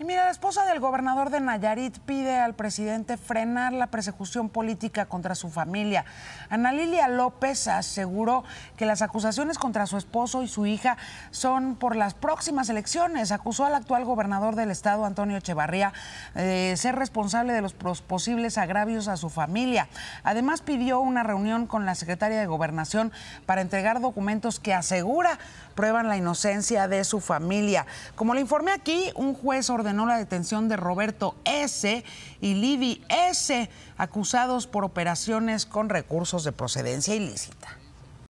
Y mira, la esposa del gobernador de Nayarit pide al presidente frenar la persecución política contra su familia. Ana Lilia López aseguró que las acusaciones contra su esposo y su hija son por las próximas elecciones. Acusó al actual gobernador del estado, Antonio Echevarría, de ser responsable de los posibles agravios a su familia. Además, pidió una reunión con la secretaria de Gobernación para entregar documentos que asegura prueban la inocencia de su familia. Como le informé aquí, un juez ordenó la detención de Roberto S. y Livi S., acusados por operaciones con recursos de procedencia ilícita.